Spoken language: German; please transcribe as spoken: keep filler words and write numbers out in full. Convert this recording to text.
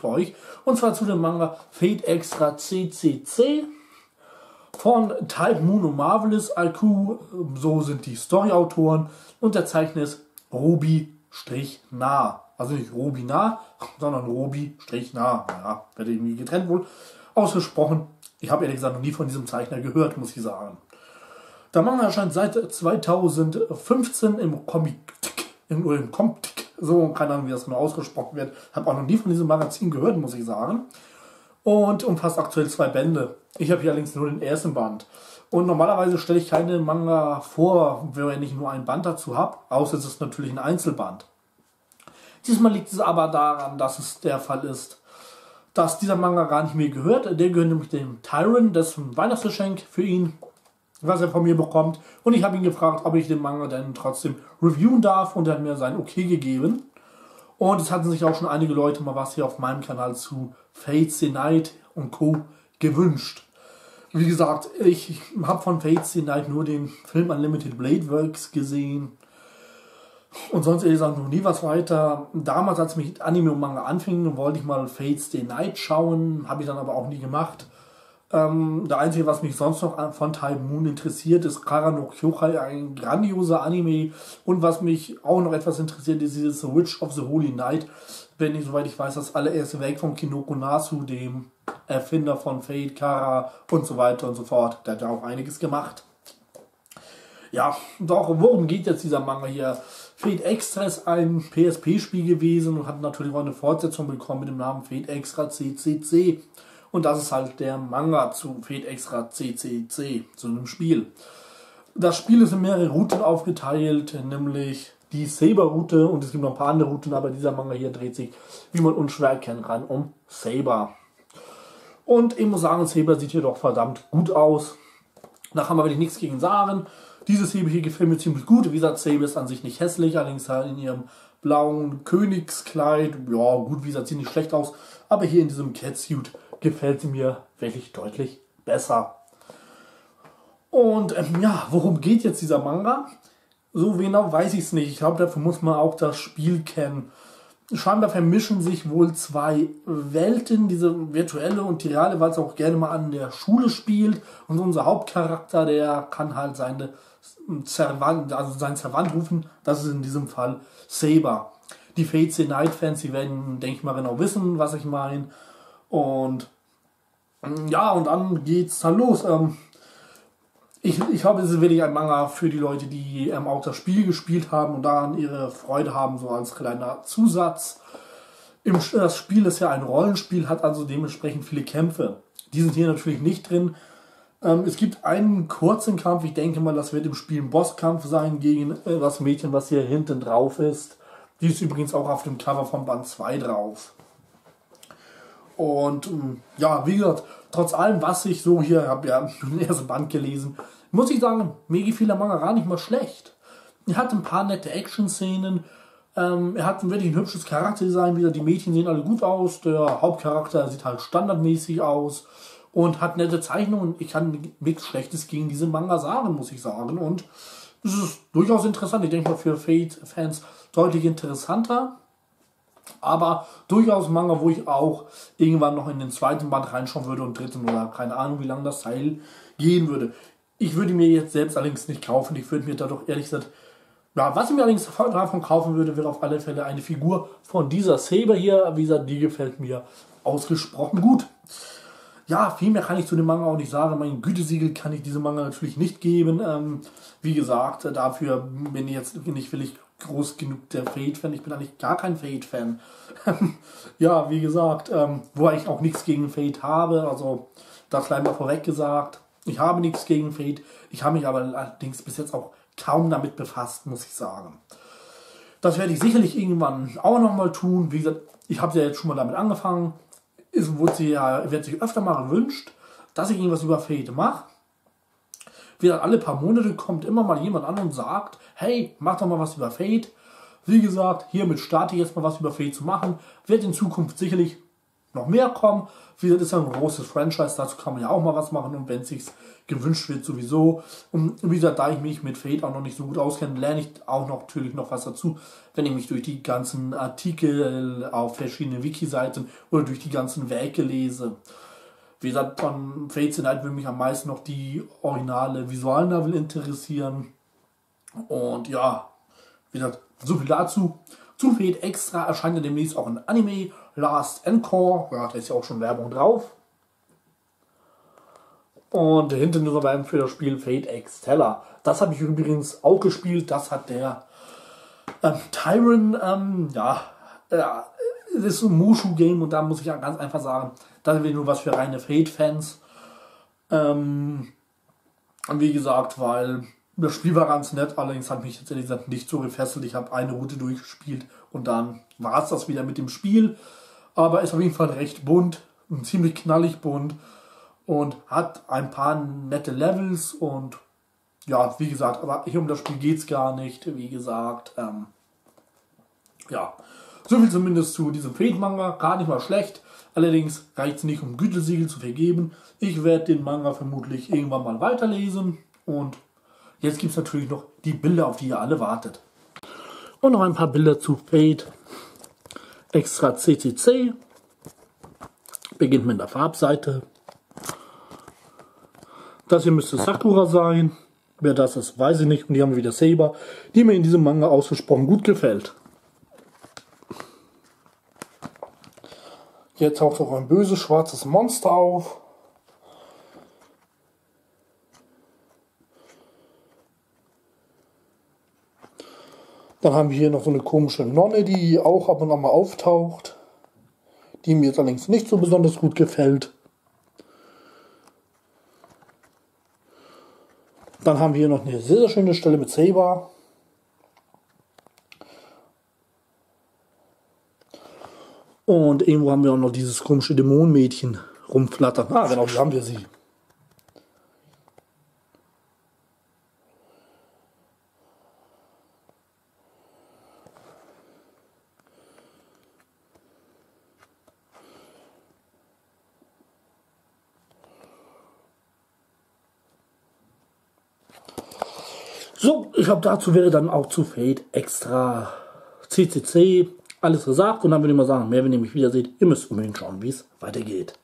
Für euch, und zwar zu dem Manga Fate Extra C C C von Type-Moon und Marvelous I Q, so sind die Storyautoren, und der Zeichner ist Robi-Na, also nicht Robi-Na, sondern Robi-Na, ja, wird irgendwie getrennt wohl ausgesprochen. Ich habe ehrlich gesagt noch nie von diesem Zeichner gehört, muss ich sagen. Der Manga erscheint seit zweitausendfünfzehn im Comic-Tick, im, im Comic-Tick. So, keine Ahnung, wie das mal ausgesprochen wird. Habe auch noch nie von diesem Magazin gehört, muss ich sagen. Und umfasst aktuell zwei Bände. Ich habe hier allerdings nur den ersten Band. Und normalerweise stelle ich keine Manga vor, wenn ich nur einen Band dazu habe. Außer es ist natürlich ein Einzelband. Diesmal liegt es aber daran, dass es der Fall ist, dass dieser Manga gar nicht mehr gehört. Der gehört nämlich dem Tyron, das ist ein Weihnachtsgeschenk für ihn, was er von mir bekommt, und ich habe ihn gefragt, ob ich den Manga dann trotzdem reviewen darf, und er hat mir sein Okay gegeben. Und es hatten sich auch schon einige Leute mal was hier auf meinem Kanal zu Fate/stay Night und Co. gewünscht. Wie gesagt, ich habe von Fate/stay Night nur den Film Unlimited Blade Works gesehen und sonst ehrlich gesagt noch nie was weiter. Damals, als ich mit Anime und Manga anfing, wollte ich mal Fate/stay Night schauen, habe ich dann aber auch nie gemacht. Ähm, der einzige, was mich sonst noch von Type-Moon interessiert, ist Kara no Kyokai, ein grandioser Anime. Und was mich auch noch etwas interessiert, ist dieses The Witch of the Holy Night. Wenn ich, soweit ich weiß, das allererste Werk von Kinoko Nasu, dem Erfinder von Fate, Kara und so weiter und so fort. Der hat ja auch einiges gemacht. Ja, doch, worum geht jetzt dieser Manga hier? Fate Extra ist ein P S P-Spiel gewesen und hat natürlich auch eine Fortsetzung bekommen mit dem Namen Fate Extra C C C. Und das ist halt der Manga zu Fate Extra C C C, zu einem Spiel. Das Spiel ist in mehrere Routen aufgeteilt, nämlich die Saber-Route, und es gibt noch ein paar andere Routen, aber dieser Manga hier dreht sich, wie man unschwer erkennen kann, um Saber. Und ich muss sagen, Saber sieht hier doch verdammt gut aus. Da kann man wirklich nichts gegen sagen. Dieses Saber hier gefällt mir ziemlich gut. Wie gesagt, Saber ist an sich nicht hässlich, allerdings halt in ihrem blauen Königskleid, ja gut, wie gesagt, sieht nicht schlecht aus, aber hier in diesem Catsuit gefällt sie mir wirklich deutlich besser. Und ähm, ja, worum geht jetzt dieser Manga? So genau weiß ich es nicht. Ich glaube, dafür muss man auch das Spiel kennen. Scheinbar vermischen sich wohl zwei Welten, diese virtuelle und die reale, weil es auch gerne mal an der Schule spielt. Und unser Hauptcharakter, der kann halt seine Servant, also seinen Servant rufen. Das ist in diesem Fall Saber. Die Fate/stay Night Fans, die werden, denke ich mal, genau wissen, was ich meine. Und ja, und dann geht's dann los. Ähm, ich, ich glaube, es ist wirklich ein Manga für die Leute, die ähm, auch das Spiel gespielt haben und daran ihre Freude haben, so als kleiner Zusatz. Im, das Spiel ist ja ein Rollenspiel, hat also dementsprechend viele Kämpfe. Die sind hier natürlich nicht drin. Ähm, es gibt einen kurzen Kampf, ich denke mal, das wird im Spiel ein Bosskampf sein gegen äh, das Mädchen, was hier hinten drauf ist. Die ist übrigens auch auf dem Cover von Band zwei drauf. Und ja, wie gesagt, trotz allem, was ich so hier habe, ja, den ersten Band gelesen, muss ich sagen, mir gefiel der Manga gar nicht mal schlecht. Er hat ein paar nette Action-Szenen, ähm, er hat wirklich ein hübsches Charakterdesign, wieder die Mädchen sehen alle gut aus, der Hauptcharakter sieht halt standardmäßig aus und hat nette Zeichnungen. Ich kann nichts Schlechtes gegen diese Manga sagen, muss ich sagen, und es ist durchaus interessant. Ich denke mal, für Fate-Fans deutlich interessanter. Aber durchaus Manga, wo ich auch irgendwann noch in den zweiten Band reinschauen würde und dritten oder keine Ahnung, wie lange das Teil gehen würde. Ich würde mir jetzt selbst allerdings nicht kaufen. Ich würde mir da doch ehrlich gesagt, ja, was ich mir allerdings davon kaufen würde, wäre auf alle Fälle eine Figur von dieser Saber hier. Wie gesagt, die gefällt mir ausgesprochen gut. Ja, viel mehr kann ich zu dem Manga auch nicht sagen. Mein Gütesiegel kann ich diesem Manga natürlich nicht geben. Ähm, wie gesagt, dafür bin ich jetzt nicht willig groß genug der Fate-Fan. Ich bin eigentlich gar kein Fate-Fan. Ja, wie gesagt, ähm, wo ich auch nichts gegen Fate habe, also das gleich mal vorweg gesagt. Ich habe nichts gegen Fate. Ich habe mich aber allerdings bis jetzt auch kaum damit befasst, muss ich sagen. Das werde ich sicherlich irgendwann auch nochmal tun. Wie gesagt, ich habe ja jetzt schon mal damit angefangen. es wird sich ja wird sich öfter mal gewünscht, dass ich irgendwas über Fate mache. Wieder alle paar Monate kommt immer mal jemand an und sagt, hey, mach doch mal was über Fate. Wie gesagt, hiermit starte ich jetzt mal was über Fate zu machen. Wird in Zukunft sicherlich noch mehr kommen. Wie gesagt, ist ja ein großes Franchise, dazu kann man ja auch mal was machen und wenn es sich gewünscht wird sowieso. Und wie gesagt, da ich mich mit Fate auch noch nicht so gut auskenne, lerne ich auch noch, natürlich noch was dazu, wenn ich mich durch die ganzen Artikel auf verschiedenen Wiki-Seiten oder durch die ganzen Werke lese. Wie gesagt, von Fate/stay Night würde mich am meisten noch die originale Visualnovel interessieren. Und ja, wie gesagt, so viel dazu. Zu Fate Extra erscheint ja demnächst auch ein Anime, Last Encore. Ja, da ist ja auch schon Werbung drauf. Und hinten ist aber für das Spiel Fate X Teller. Das habe ich übrigens auch gespielt. Das hat der ähm, Tyron, ähm, ja, ja, das ist ein Mushu-Game und da muss ich ja ganz einfach sagen, das ist nur was für reine Fate-Fans. Ähm, wie gesagt, weil das Spiel war ganz nett, allerdings hat mich jetzt ehrlich gesagt nicht so gefesselt. Ich habe eine Route durchgespielt und dann war es das wieder mit dem Spiel. Aber ist auf jeden Fall recht bunt, ziemlich knallig bunt und hat ein paar nette Levels und ja, wie gesagt, aber hier um das Spiel geht es gar nicht. Wie gesagt, ähm, ja, so viel zumindest zu diesem Fate-Manga, gar nicht mal schlecht. Allerdings reicht es nicht, um Gütesiegel zu vergeben. Ich werde den Manga vermutlich irgendwann mal weiterlesen. Und jetzt gibt es natürlich noch die Bilder, auf die ihr alle wartet. Und noch ein paar Bilder zu Fate Extra C C C. Beginnt mit der Farbseite. Das hier müsste Sakura sein. Wer das ist, weiß ich nicht. Und hier haben wir wieder Saber, die mir in diesem Manga ausgesprochen gut gefällt. Jetzt taucht auch ein böses schwarzes Monster auf. Dann haben wir hier noch so eine komische Nonne, die auch ab und an mal auftaucht. Die mir jetzt allerdings nicht so besonders gut gefällt. Dann haben wir hier noch eine sehr, sehr schöne Stelle mit Saber. Und irgendwo haben wir auch noch dieses komische Dämonenmädchen rumflattern. Ah, genau, hier haben wir sie. So, ich glaube, dazu wäre dann auch zu Fate Extra C C C alles gesagt und dann würde ich mal sagen, mehr wenn ihr mich wieder seht, ihr müsst unbedingt schauen, wie es weitergeht.